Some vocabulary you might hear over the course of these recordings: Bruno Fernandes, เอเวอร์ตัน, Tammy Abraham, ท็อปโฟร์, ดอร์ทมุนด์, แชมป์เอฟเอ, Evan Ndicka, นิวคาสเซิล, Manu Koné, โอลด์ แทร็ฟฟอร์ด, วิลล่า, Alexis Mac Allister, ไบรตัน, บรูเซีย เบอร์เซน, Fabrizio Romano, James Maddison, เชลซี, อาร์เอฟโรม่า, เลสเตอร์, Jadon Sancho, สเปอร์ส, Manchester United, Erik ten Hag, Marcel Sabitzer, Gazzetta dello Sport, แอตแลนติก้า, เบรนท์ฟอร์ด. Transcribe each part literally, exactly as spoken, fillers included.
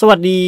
สวัสดี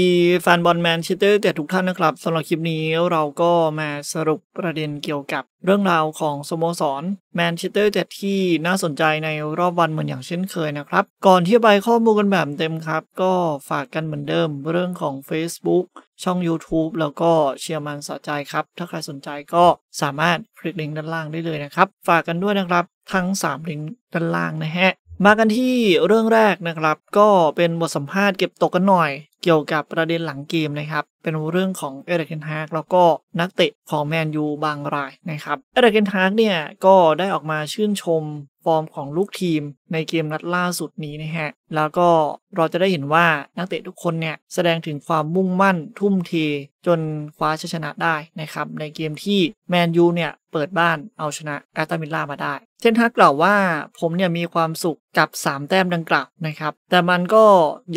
แฟนบอลแมนเชสเตอร์แต่ทุกท่านนะครับสำหรับคลิปนี้เราก็มาสรุปประเด็นเกี่ยวกับเรื่องราวของสโมสรแมนเชสเตอร์แต่ที่น่าสนใจในรอบวันเหมือนอย่างเช่นเคยนะครับก่อนที่ไปข้อมูลกันแบบเต็มครับก็ฝากกันเหมือนเดิมเรื่องของ Facebook ช่อง YouTube แล้วก็เชียร์มันสะใจครับถ้าใครสนใจก็สามารถคลิกลิงก์ด้านล่างได้เลยนะครับฝากกันด้วยนะครับทั้งสามลิงก์ด้านล่างนะฮะมากันที่เรื่องแรกนะครับก็เป็นบทสัมภาษณ์เก็บตกกันหน่อยเกี่ยวกับประเด็นหลังเกมนะครับเป็นเรื่องของเอริก เทนฮากแล้วก็นักเตะของแมนยูบางรายนะครับเอริก เทนฮากเนี่ยก็ได้ออกมาชื่นชมฟอร์มของลูกทีมในเกมนัดล่าสุดนี้นะฮะแล้วก็เราจะได้เห็นว่านักเตะทุกคนเนี่ยแสดงถึงความมุ่งมั่นทุ่มเทจนคว้าชัยชนะได้นะครับในเกมที่แมนยูเนี่ยเปิดบ้านเอาชนะแอตแลนติก้ามาได้เทนฮากกล่าวว่าผมเนี่ยมีความสุขกับสามแต้มดังกล่าวนะครับแต่มันก็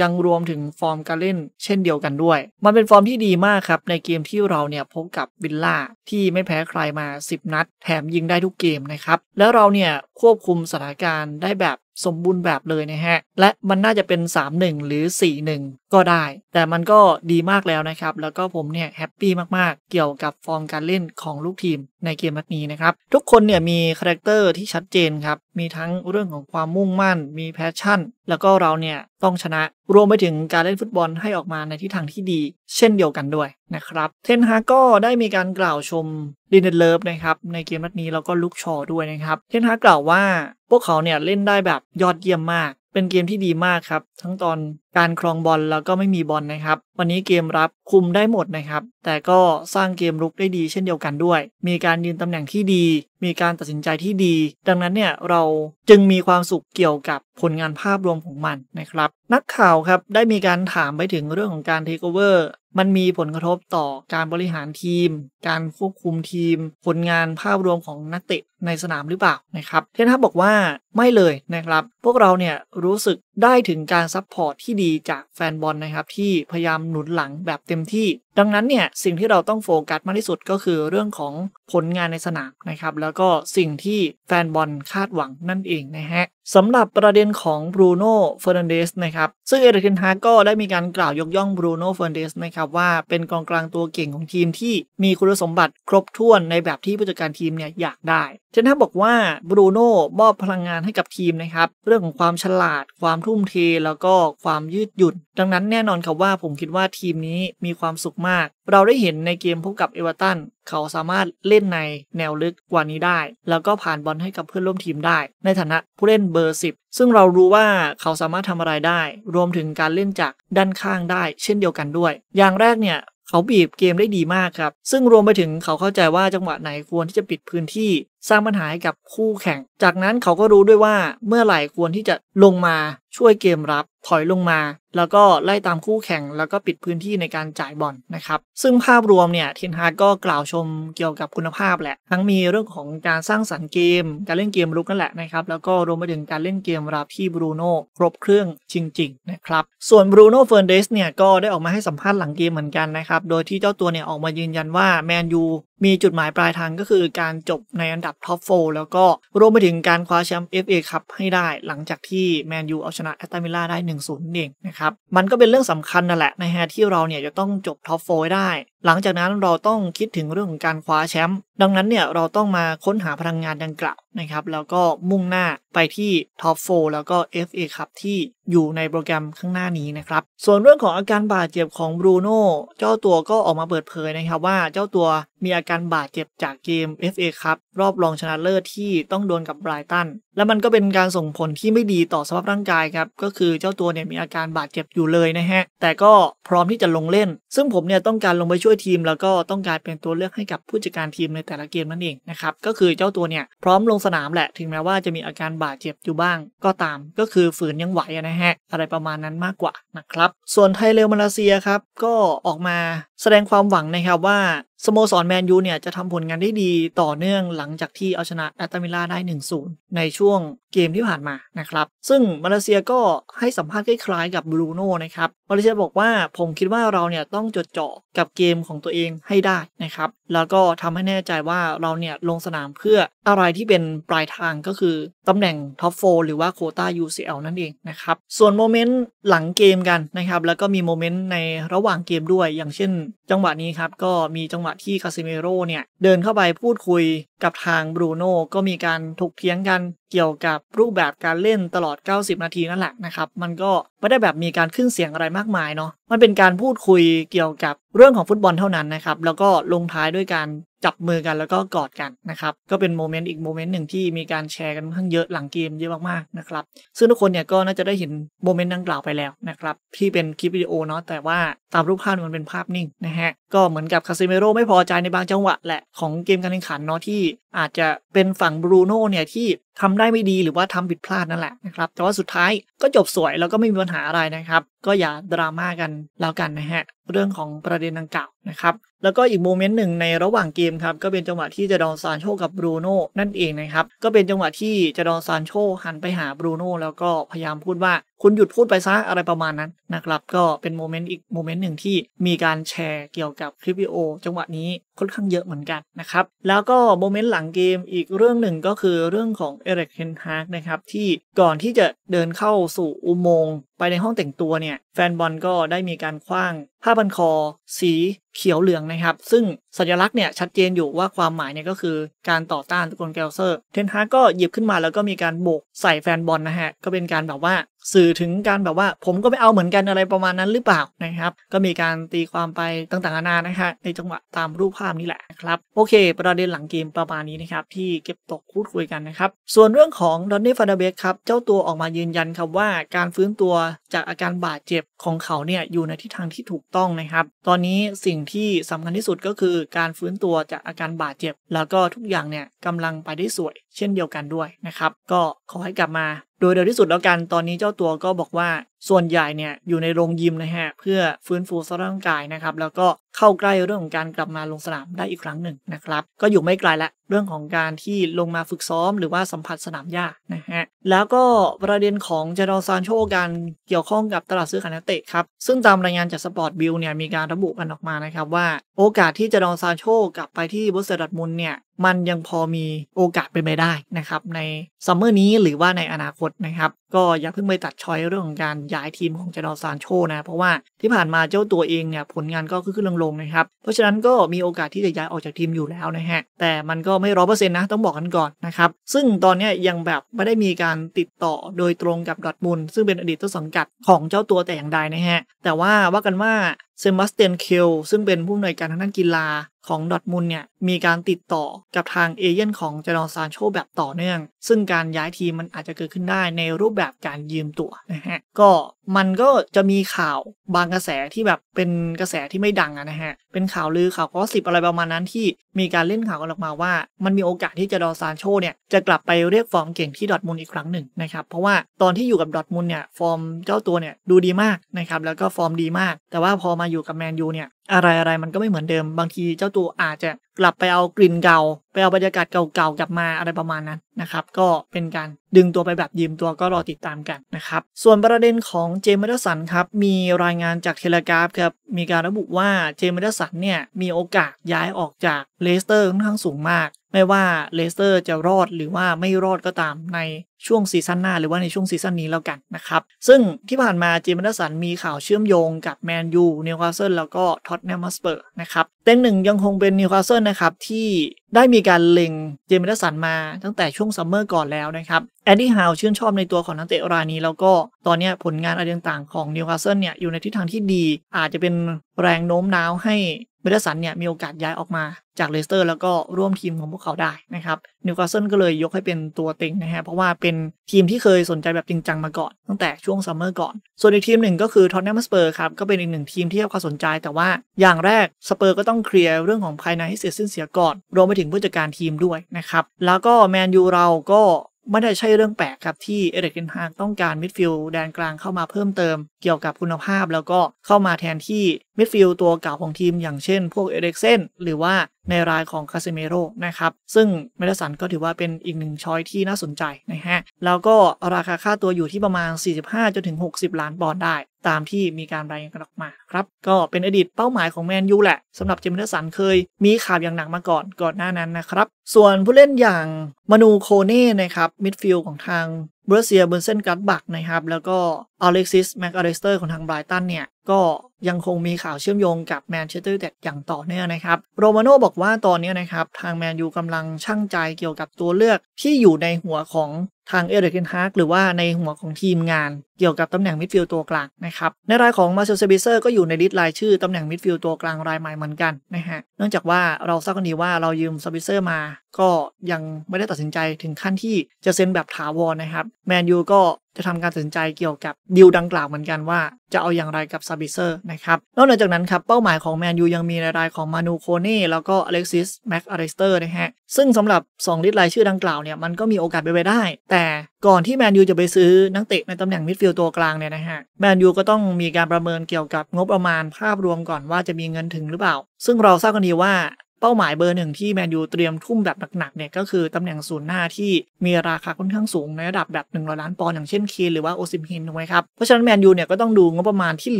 ยังรวมถึงฟอร์มการเล่นเช่นเดียวกันด้วยมันเป็นฟอร์มที่ดีมากครับในเกมที่เราเนี่ยพบกับวิลล่าที่ไม่แพ้ใครมาสิบนัดแถมยิงได้ทุกเกมนะครับแล้วเราเนี่ยควบคุมสถานการณ์ได้แบบสมบูรณ์แบบเลยนะฮะและมันน่าจะเป็น สามหนึ่ง หรือ สี่หนึ่ง ก็ได้แต่มันก็ดีมากแล้วนะครับแล้วก็ผมเนี่ยแฮปปี้มากๆเกี่ยวกับฟอร์มการเล่นของลูกทีมในเกมนัดนี้นะครับทุกคนเนี่ยมีคาแรคเตอร์ที่ชัดเจนครับมีทั้งเรื่องของความมุ่งมั่นมีแพชชั่นแล้วก็เราเนี่ยต้องชนะรวมไปถึงการเล่นฟุตบอลให้ออกมาในทิศทางที่ดีเช่นเดียวกันด้วยนะครับเทนฮากก็ได้มีการกล่าวชมดินเดนเลฟนะครับในเกมนัดนี้แล้วก็ลุคชอด้วยนะครับเทนฮากกล่าวว่าพวกเขาเนี่ยเล่นได้แบบยอดเยี่ยมมากเป็นเกมที่ดีมากครับทั้งตอนการครองบอลแล้วก็ไม่มีบอลนะครับวันนี้เกมรับคุมได้หมดนะครับแต่ก็สร้างเกมรุกได้ดีเช่นเดียวกันด้วยมีการยืนตำแหน่งที่ดีมีการตัดสินใจที่ดีดังนั้นเนี่ยเราจึงมีความสุขเกี่ยวกับผลงานภาพรวมของมันนะครับนักข่าวครับได้มีการถามไปถึงเรื่องของการเทคโอเวอร์มันมีผลกระทบต่อการบริหารทีมการควบคุมทีมผลงานภาพรวมของนักเตะในสนามหรือเปล่านะครับเทนฮากบอกว่าไม่เลยนะครับพวกเราเนี่ยรู้สึกได้ถึงการซัพพอร์ตที่ดีจากแฟนบอลนะครับที่พยายามหนุนหลังแบบเต็มที่ดังนั้นเนี่ยสิ่งที่เราต้องโฟกัสมากที่สุดก็คือเรื่องของผลงานในสนามนะครับแล้วก็สิ่งที่แฟนบอลคาดหวังนั่นเองนะฮะสำหรับประเด็นของ Bruno Fernandes นะครับซึ่งเอริก เทนฮากก็ได้มีการกล่าวยกย่อง Bruno Fernandes นะครับว่าเป็นกองกลางตัวเก่งของทีมที่มีคุณสมบัติครบถ้วนในแบบที่ผู้จัดการทีมเนี่ยอยากได้เทนฮากบอกว่า Bruno มอบพลังงานให้กับทีมนะครับเรื่องของความฉลาดความทุ่มเทแล้วก็ความยืดหยุ่นดังนั้นแน่นอนครับว่าผมคิดว่าทีมนี้มีความสุขมากเราได้เห็นในเกมพบกับเอเวอร์ตันเขาสามารถเล่นในแนวลึกกว่านี้ได้แล้วก็ผ่านบอลให้กับเพื่อนร่วมทีมได้ในฐานะผู้เล่นเบอร์สิบซึ่งเรารู้ว่าเขาสามารถทำอะไรได้รวมถึงการเล่นจากด้านข้างได้เช่นเดียวกันด้วยอย่างแรกเนี่ยเขาบีบเกมได้ดีมากครับซึ่งรวมไปถึงเขาเข้าใจว่าจังหวะไหนควรที่จะปิดพื้นที่สร้างปัญหาให้กับคู่แข่งจากนั้นเขาก็รู้ด้วยว่าเมื่อไหร่ควรที่จะลงมาช่วยเกมรับถอยลงมาแล้วก็ไล่ตามคู่แข่งแล้วก็ปิดพื้นที่ในการจ่ายบอล น, นะครับซึ่งภาพรวมเนี่ยเทนฮากก็กล่าวชมเกี่ยวกับคุณภาพแหละทั้งมีเรื่องของการสร้างสรรค์เกมการเล่นเกมรุกนั่นแหละนะครับแล้วก็รวมไปถึงการเล่นเกมรับที่บรูโน่ครบเครื่องจริงๆนะครับส่วนบรูโน่เฟอร์นันเดสเนี่ยก็ได้ออกมาให้สัมภาษณ์หลังเกมเหมือนกันนะครับโดยที่เจ้าตัวเนี่ยออกมายืนยันว่าแมนยูมีจุดหมายปลายทางก็คือการจบในอันดับท็อปโฟร์แล้วก็รวมไปถึงการคว้าแชมป์ เอฟ เอ คัพให้ได้หลังจากที่แมนยูเอาชนะแอตแลนติก้าได้ หนึ่งศูนย์ เองนะครับมันก็เป็นเรื่องสำคัญนั่นแหละนะฮะที่เราเนี่ยจะต้องจบท็อปโฟร์ได้หลังจากนั้นเราต้องคิดถึงเรื่องของการคว้าแชมป์ดังนั้นเนี่ยเราต้องมาค้นหาพลังงานดังกล่าวนะครับแล้วก็มุ่งหน้าไปที่ท็อปโฟร์แล้วก็ เอฟ เอ คัพที่อยู่ในโปรแกรมข้างหน้านี้นะครับส่วนเรื่องของอาการบาดเจ็บของบรูโน่เจ้าตัวก็ออกมาเปิดเผยนะครับว่าเจ้าตัวมีอาการบาดเจ็บจากเกม เอฟ เอ คัพรอบรองชนะเลิศที่ต้องดวลกับไบรตันและมันก็เป็นการส่งผลที่ไม่ดีต่อสภาพร่างกายครับก็คือเจ้าตัวเนี่ยมีอาการบาดเจ็บอยู่เลยนะฮะแต่ก็พร้อมที่จะลงเล่นซึ่งผมเนี่ยต้องการลงไปช่วยทีมแล้วก็ต้องการเป็นตัวเลือกให้กับผู้จัดการทีมในแต่ละเกมนั่นเองนะครับก็คือเจ้าตัวเนี่ยพร้อมลงสนามแหละถึงแม้ว่าจะมีอาการบาดเจ็บอยู่บ้างก็ตามก็คือฝืนยังไหวนะฮะอะไรประมาณนั้นมากกว่านะครับส่วนไทยเรลมาเลเซียครับก็ออกมาแสดงความหวังนะครับว่าสโมสรแมนยูเนี่ยจะทำผลงานได้ดีต่อเนื่องหลังจากที่เอาชนะแอตแลนติก้าได้ หนึ่งศูนย์ ในช่วง เกมที่ผ่านมานะครับซึ่งมาเลเซียก็ให้สัมภาษณ์คล้ายๆกับบรูโน่นะครับมาเลเซียบอกว่าผมคิดว่าเราเนี่ยต้องจดจ่อกับเกมของตัวเองให้ได้นะครับแล้วก็ทำให้แน่ใจว่าเราเนี่ยลงสนามเพื่ออะไรที่เป็นปลายทางก็คือตำแหน่งท็อปโฟร์หรือว่าโควต้า ยู ซี แอล นั่นเองนะครับส่วนโมเมนต์หลังเกมกันนะครับแล้วก็มีโมเมนต์ในระหว่างเกมด้วยอย่างเช่นจังหวะนี้ครับก็มีจังหวะที่คาซิเมโร่เนี่ยเดินเข้าไปพูดคุยกับทางบรูโน่ก็มีการถกเถียงกันเกี่ยวกับรูปแบบการเล่นตลอดเก้าสิบนาทีนั่นแหละนะครับมันก็ไม่ได้แบบมีการขึ้นเสียงอะไรมากมายเนาะมันเป็นการพูดคุยเกี่ยวกับเรื่องของฟุตบอลเท่านั้นนะครับแล้วก็ลงท้ายด้วยการจับมือกันแล้วก็กอดกันนะครับก็เป็นโมเมนต์อีกโมเมนต์หนึ่งที่มีการแชร์กันค่อนข้างเยอะหลังเกมเยอะมากๆนะครับซึ่งทุกคนเนี่ยก็น่าจะได้เห็นโมเมนต์ดังกล่าวไปแล้วนะครับที่เป็นคลิปวิดีโอเนาะแต่ว่าตามรูปภาพมันเป็นภาพนิ่งนะฮะก็เหมือนกับคาซิเมโร่ไม่พอใจในบางจังหวะแหละของเกมการแข่งขันเนาะที่อาจจะเป็นฝั่งบรูโน่เนี่ยที่ทำได้ไม่ดีหรือว่าทำผิดพลาดนั่นแหละนะครับแต่ว่าสุดท้ายก็จบสวยแล้วก็ไม่มีปัญหาอะไรนะครับก็อย่าดราม่ากันแล้วกันนะฮะเรื่องของประเด็นดังกล่าวนะครับแล้วก็อีกโมเมนต์หนึ่งในระหว่างเกมครับก็เป็นจังหวะที่เจดอนซานโชกับบรูโน่นั่นเองนะครับก็เป็นจังหวะที่เจดอนซานโชหันไปหาบรูโน่แล้วก็พยายามพูดว่าคุณหยุดพูดไปซะอะไรประมาณนั้นนะครับก็เป็นโมเมนต์อีกโมเมนต์หนึ่งที่มีการแชร์เกี่ยวกับคลิปวิดีโอจังหวะนี้ค่อนข้างเยอะเหมือนกันนะครับแล้วก็โมเมนต์หลังเกมอีกเรื่องหนึ่งก็คือเรื่องของเอริก เทนฮากนะครับที่ก่อนที่จะเดินเข้าสู่อุโมงค์ไปในห้องแต่งตัวเนี่ยแฟนบอลก็ได้มีการคว้างผ้าพันคอสีเขียวเหลืองนะครับซึ่งสัญลักษณ์เนี่ยชัดเจนอยู่ว่าความหมายเนี่ยก็คือการต่อต้านตะกอนแกลเซอร์เทนฮากก็หยิบขึ้นมาแล้วก็มีการโบกใส่แฟนบอลนะฮะก็เป็นการแบบว่าสื่อถึงการแบบว่าผมก็ไม่เอาเหมือนกันอะไรประมาณนั้นหรือเปล่านะครับก็มีการตีความไปต่างๆนานานะฮะในจังหวะตามรูปภาพนี่แหละครับโอเคประเด็นหลังเกมประมาณนี้นะครับที่เก็บตกพูดคุยกันนะครับส่วนเรื่องของดอนนี่ ฟานเดอร์เบคครับเจ้าตัวออกมายืนยันครับว่าการฟื้นตัวจากอาการบาดเจ็บของเขาเนี่ยอยู่ในทิศทางที่ถูกต้องนะครับตอนนี้สิ่งที่สำคัญที่สุดก็คือการฟื้นตัวจากอาการบาดเจ็บแล้วก็ทุกอย่างเนี่ยกำลังไปได้สวยเช่นเดียวกันด้วยนะครับก็ขอให้กลับมาโดยเร็วที่สุดแล้วกันตอนนี้เจ้าตัวก็บอกว่าส่วนใหญ่เนี่ยอยู่ในโรงยิมนะฮะเพื่อฟื้นฟูร่างกายนะครับแล้วก็เข้าใกล้เรื่องของการกลับมาลงสนามได้อีกครั้งหนึ่งนะครับก็อยู่ไม่ไกลละเรื่องของการที่ลงมาฝึกซ้อมหรือว่าสัมผัสสนามหญ้านะฮะแล้วก็ประเด็นของเจดอนซานโชการเกี่ยวข้องกับตลาดซื้อขายนักเตะครับซึ่งตามรายงานจากสปอร์ตบิลเนี่ยมีการระบุกันออกมานะครับว่าโอกาสที่เจดอนซานโชกลับไปที่บอสเซอร์ดัตมุนเนี่ยมันยังพอมีโอกาสเป็นไปได้นะครับในซัมเมอร์นี้หรือว่าในอนาคตนะครับก็อย่าเพิ่งไปตัดช้อยเรื่องของการย้ายทีมของเจดอนซานโชนะเพราะว่าที่ผ่านมาเจ้าตัวเองเนี่ยผลงานก็ขึ้นลงๆนะครับเพราะฉะนั้นก็มีโอกาสที่จะย้ายออกจากทีมอยู่แล้วนะฮะแต่มันก็ไม่ร้อยเปอร์เซ็นต์นะต้องบอกกันก่อนนะครับซึ่งตอนนี้ยังแบบไม่ได้มีการติดต่อโดยตรงกับดอร์ทมุนด์ซึ่งเป็นอดีตต้นสังกัดของเจ้าตัวแต่อย่างใดนะฮะแต่ว่าว่ากันว่าเซบาสเตียน เคลซึ่งเป็นผู้อำนวยการทางด้านกีฬาของดอร์ทมุนด์เนี่ยมีการติดต่อกับทางเอเย่นของเจดอนซานโชแบบต่อเนื่องซึ่งการย้ายทีมมันอาจจะเกิดขึ้นได้ในรูปแบบการยืมตัวนะฮะก็มันก็จะมีข่าวบางกระแสที่แบบเป็นกระแสที่ไม่ดังนะฮะเป็นข่าวลือข่าวกอสิบอะไรประมาณนั้นที่มีการเล่นข่าวกันออกมาว่ามันมีโอกาสที่เจดอนซานโชเนี่ยจะกลับไปเรียกฟอร์มเก่งที่ดอร์ทมุนด์อีกครั้งหนึ่งนะครับเพราะว่าตอนที่อยู่กับดอร์ทมุนด์เนี่ยฟอร์มเจ้าตัวเนี่ยดูดีมากนะครับแล้วก็ฟอร์มดีมากแต่ว่าพอมาอยู่กับแมนยูเนี่ยอะไรๆมันก็ไม่เหมือนเดิมบางทีเจ้าตัวอาจจะกลับไปเอากลิ่นเก่าไปเอาบรรยากาศเก่าๆกลับมาอะไรประมาณนั้นนะครับก็เป็นการดึงตัวไปแบบยืมตัวก็รอติดตามกันนะครับส่วนประเด็นของเจมส์ แมดดิสันครับมีรายงานจากเทเลกราฟครับมีการระบุว่าเจมส์ แมดดิสันเนี่ยมีโอกาสย้ายออกจากเลสเตอร์ค่อนข้างสูงมากไม่ว่าเลสเตอร์จะรอดหรือว่าไม่รอดก็ตามในช่วงซีซั่นหน้าหรือว่าในช่วงซีซั่นนี้แล้วกันนะครับซึ่งที่ผ่านมาเจมส์ แมดดิสันมีข่าวเชื่อมโยงกับแมนยูนิวคาสเซิลแล้วก็ท็อตแนม ฮอตสเปอร์นะครับเต็งหนึ่งยังคงเป็นนิวคาสเซิลนะครับที่ได้มีการเล็งเจมส์ แมดดิสันมาตั้งแต่ช่วงซัมเมอร์ก่อนแล้วนะครับแอดดี้ฮาวชื่นชอบในตัวของนักเตะรายนี้แล้วก็ตอนนี้ผลงานอะไรต่างๆของนิวคาสเซิลเนี่ยอยู่ในทิศทางที่ดีอาจจะเป็นแรงโน้มน้าวให้แมดดิสันเนี่ยมีโอกาสย้ายออกมาจากเลสเตอร์แล้วก็ร่วมทีมของพวกเขาได้นะครับนิวคาสเซิลก็เลยยกให้เป็นตัวเต็งนะฮะเพราะว่าเป็นทีมที่เคยสนใจแบบจริงจังมาก่อนตั้งแต่ช่วงซัมเมอร์ก่อนส่วนอีกทีมหนึ่งก็คือท็อตแนม ฮอตสเปอร์ครับก็เป็นอีกหนึ่งทีมที่เขาสนใจแต่ว่าอย่างแรกสเปอร์ก็ต้องเคลียร์เรื่องของภายในให้เสร็จสิ้นเสียก่อนรวมไปถึงผู้จัดการทีมด้วยนะครับแล้วก็แมนยูเราก็ไม่ได้ใช่เรื่องแปลกครับที่เอริก เทนฮากต้องการมิดฟิลด์แดนกลางเข้ามาเพิ่มเติมเกี่ยวกับคุณภาพแล้วก็เข้ามาแทนที่มิดฟิลด์ตัวเก่าของทีมอย่างเช่นพวกเอริกเซนหรือว่า ในรายของคาเซเมโร่นะครับซึ่งเมดิสันก็ถือว่าเป็นอีกหนึ่งช้อยที่น่าสนใจนะฮะแล้วก็ราคาค่าตัวอยู่ที่ประมาณ สี่สิบห้าถึงหกสิบ ล้านปอนด์ได้ตามที่มีการรายงานกันออกมาครับก็เป็นอดีตเป้าหมายของแมนยูแหละสำหรับเจมส์เมดิสันเคยมีข่าวอย่างหนักมาก่อนก่อนหน้านั้นนะครับส่วนผู้เล่นอย่างมานูโคเน่นะครับมิดฟิลด์ของทางบรูเซียเบอร์เซนกัตบักนะครับแล้วก็อเล็กซิสแม็กอเลสเตอร์ของทางไบรตันเนี่ยก็ยังคงมีข่าวเชื่อมโยงกับแมนเชสเตอร์ยูไนเต็ดอย่างต่อเนื่องนะครับโรมาโน่บอกว่าตอนนี้นะครับทางแมนยูกำลังชั่งใจเกี่ยวกับตัวเลือกที่อยู่ในหัวของทางเอริก เทนฮากหรือว่าในหัวของทีมงานเกี่ยวกับตำแหน่งมิดฟิลด์ตัวกลางนะครับในรายของมาเซล เซบิเซอร์ก็อยู่ในลิสต์รายชื่อตำแหน่งมิดฟิลด์ตัวกลางรายใหม่เหมือนกันนะฮะเนื่องจากว่าเราทราบกันดีว่าเรายืมเซบิเซอร์มาก็ยังไม่ได้ตัดสินใจถึงขั้นที่จะเซ็นแบบถาวรนะครับแมนยูก็จะทำการตัดสินใจเกี่ยวกับดีลดังกล่าวเหมือนกันว่าจะเอาอย่างไรกับซาบิเซอร์นะครับนอกจากนั้นครับเป้าหมายของแมนยูยังมีรายของมานูโคเน่แล้วก็อเล็กซิสแม็กอาริสเตอร์นะฮะซึ่งสำหรับสองลิสต์รายชื่อดังกล่าวเนี่ยมันก็มีโอกาสไปไปได้แต่ก่อนที่แมนยูจะไปซื้อนักเตะในตำแหน่งมิดฟิลด์ตัวกลางเนี่ยนะฮะแมนยูก็ต้องมีการประเมินเกี่ยวกับงบประมาณภาพรวมก่อนว่าจะมีเงินถึงหรือเปล่าซึ่งเราทราบกันดีว่าเป้าหมายเบอร์หนึ่งที่แมนยูเตรียมทุ่มแบบหนักๆเนี่ยก็คือตำแหน่งศูนย์หน้าที่มีราคาค่อนข้างสูงในระดับแบบหนึ่งร้อยล้านปอนด์อย่างเช่นเคนหรือว่าโอซิมเฮนถูกไหมครับเพราะฉะนั้นแมนยูเนี่ยก็ต้องดูงบประมาณที่เห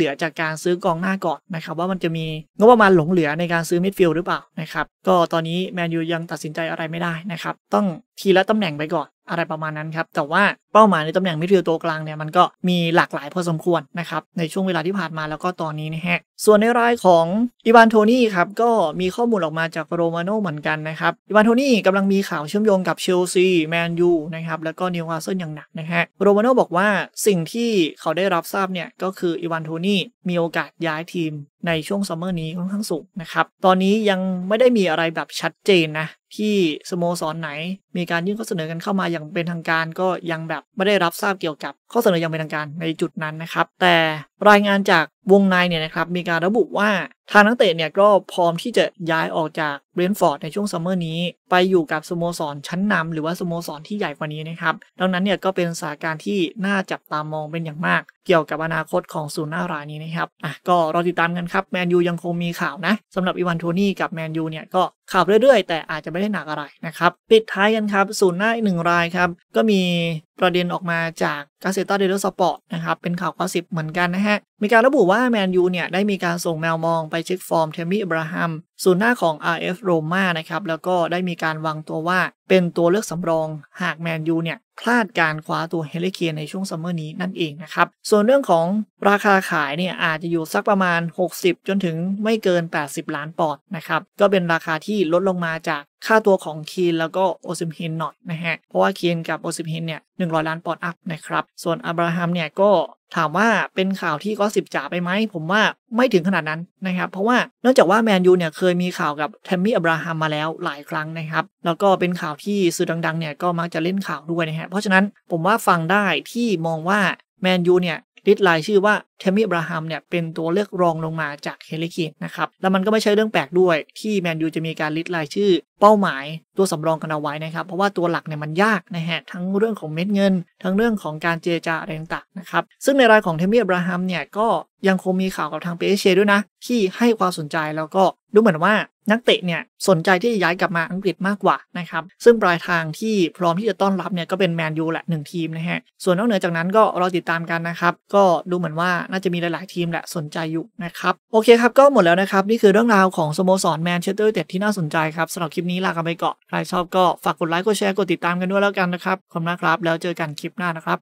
ลือจากการซื้อกองหน้าก่อนนะครับว่ามันจะมีงบประมาณหลงเหลือในการซื้อมิดฟิลด์หรือเปล่านะครับก็ตอนนี้แมนยูยังตัดสินใจอะไรไม่ได้นะครับต้องทีละตำแหน่งไปก่อนอะไรประมาณนั้นครับแต่ว่าเป้าหมายในตำแหน่งมิดฟิลด์ตัวกลางเนี่ยมันก็มีหลากหลายพอสมควรนะครับในช่วงเวลาที่ผ่านมาแล้วก็ตอนนี้นะฮะส่วนในรายของอีวานโทนี่ครับก็มีข้อมูลออกมาจากโรมาโน่เหมือนกันนะครับอีวานโทนี่กำลังมีข่าวเชื่อมโยงกับเชลซีแมนยูนะครับแล้วก็นิวคาสเซิลอย่างหนักนะฮะโรมาโน่บอกว่าสิ่งที่เขาได้รับทราบเนี่ยก็คืออีวานโทนี่มีโอกาสย้ายทีมในช่วงซัมเมอร์นี้ค่อนข้างสูงนะครับตอนนี้ยังไม่ได้มีอะไรแบบชัดเจนนะที่สโมสรไหนมีการยื่นข้อเสนอกันเข้ามาอย่างเป็นทางการก็ยังแบบไม่ได้รับทราบเกี่ยวกับข้อเสนออย่างเป็นทางการในจุดนั้นนะครับแต่รายงานจากวงในเนี่ยนะครับมีการระบุว่าทางนักเตะเนี่ยก็พร้อมที่จะย้ายออกจากเบรนท์ฟอร์ดในช่วงซัมเมอร์นี้ไปอยู่กับสโมสรชั้นนำหรือว่าสโมสรที่ใหญ่กว่านี้นะครับดังนั้นเนี่ยก็เป็นสถานการณ์ที่น่าจับตามองเป็นอย่างมากเกี่ยวกับอนาคตของศูนย์หน้ารายนี้นะครับอ่ะก็รอติดตามกันครับแมนยูยังคงมีข่าวนะสำหรับอีวานโทนี่กับแมนยูเนี่ยก็ข่าวเรื่อยๆแต่อาจจะไม่ได้หนักอะไรนะครับปิดท้ายกันครับศูนย์หน้าอีกหนึ่งรายครับก็มีประเด็นออกมาจากกาเซต้าเดลสปอร์ตนะครับเป็นข่าวข้อสิบเหมือนกันนะฮะมีการระบุว่าแมนยูเนี่ยได้มีการส่งแมวมองไปเช็คฟอร์มเทมมี่อับราฮัมศูนย์หน้าของ อาร์ เอฟ โรม่านะครับแล้วก็ได้มีการวางตัวว่าเป็นตัวเลือกสำรองหากแมนยูเนี่ยพลาดการคว้าตัวเฮลิเคนในช่วงซัมเมอร์นี้นั่นเองนะครับส่วนเรื่องของราคาขายเนี่ยอาจจะอยู่สักประมาณหกสิบจนถึงไม่เกินแปดสิบล้านปอนด์นะครับก็เป็นราคาที่ลดลงมาจากค่าตัวของเคนแล้วก็โอซิมเฮนหน่อยนะฮะเพราะว่าเคนกับโอซิมเฮนเนี่ยหนึ่งร้อยล้านปอนด์อัพนะครับส่วนอับราฮัมเนี่ยก็ถามว่าเป็นข่าวที่ก็สิบจ๋าไปไหมผมว่าไม่ถึงขนาดนั้นนะครับเพราะว่าเนื่องจากว่าแมนยูเนี่ยเคยมีข่าวกับแทมมี่อับราฮัมมาแล้วหลายครั้งนะครับแล้วก็เป็นข่าวที่สื่อดังๆเนี่ยก็มักจะเล่นข่าวด้วยนะฮะเพราะฉะนั้นผมว่าฟังได้ที่มองว่าแมนยูเนี่ยลิสต์รายชื่อว่าเทมมี่อับราฮัมเนี่ยเป็นตัวเลือกรองลงมาจากเฮลิเคนนะครับแล้วมันก็ไม่ใช่เรื่องแปลกด้วยที่แมนยูจะมีการลิสต์รายชื่อเป้าหมายตัวสำรองกันเอาไว้นะครับเพราะว่าตัวหลักเนี่ยมันยากนะฮะทั้งเรื่องของเม็ดเงินทั้งเรื่องของการเจรจาอะไรต่างๆนะครับซึ่งในรายของเทมมี่อับราฮัมเนี่ยก็ยังคงมีข่าวกับทางเปเช่ด้วยนะที่ให้ความสนใจแล้วก็ดูเหมือนว่านักเตะเนี่ยสนใจที่จะย้ายกลับมาอังกฤษมากกว่านะครับซึ่งปลายทางที่พร้อมที่จะต้อนรับเนี่ยก็เป็นแมนยูแหละหนึ่งทีมนะฮะส่วนนอกเหนือจากนั้นก็รอติดตามกันนะครับก็ดูเหมือนว่าน่าจะมีหลายๆทีมแหละสนใจอยู่นะครับโอเคครับก็หมดแล้วนะครับนี่คือเรื่องราวของสโมสรแมนเชสเตอร์ยูไนเต็ดที่น่าสนใจครับสำหรับคลิปนี้ลากันไปก่อนใครชอบก็ฝากกดไลค์กดแชร์กดติดตามกันด้วยแล้วกันนะครับขอบคุณมากครับแล้วเจอกันคลิปหน้านะครับ